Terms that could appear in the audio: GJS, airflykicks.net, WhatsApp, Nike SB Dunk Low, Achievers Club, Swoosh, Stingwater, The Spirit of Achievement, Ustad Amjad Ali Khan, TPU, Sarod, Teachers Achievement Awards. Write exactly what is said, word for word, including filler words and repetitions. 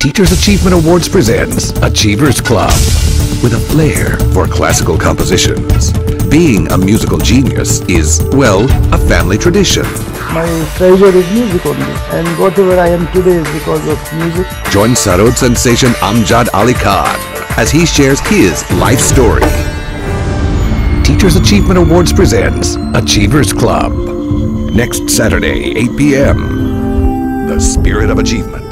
Teachers Achievement Awards presents Achievers Club with a flair for classical compositions. Being a musical genius is, well, a family tradition. My treasure is music only, and whatever I am today is because of music. Join Sarod sensation Amjad Ali Khan as he shares his life story. Teachers Achievement Awards presents Achievers Club. Next Saturday, eight p m The Spirit of Achievement.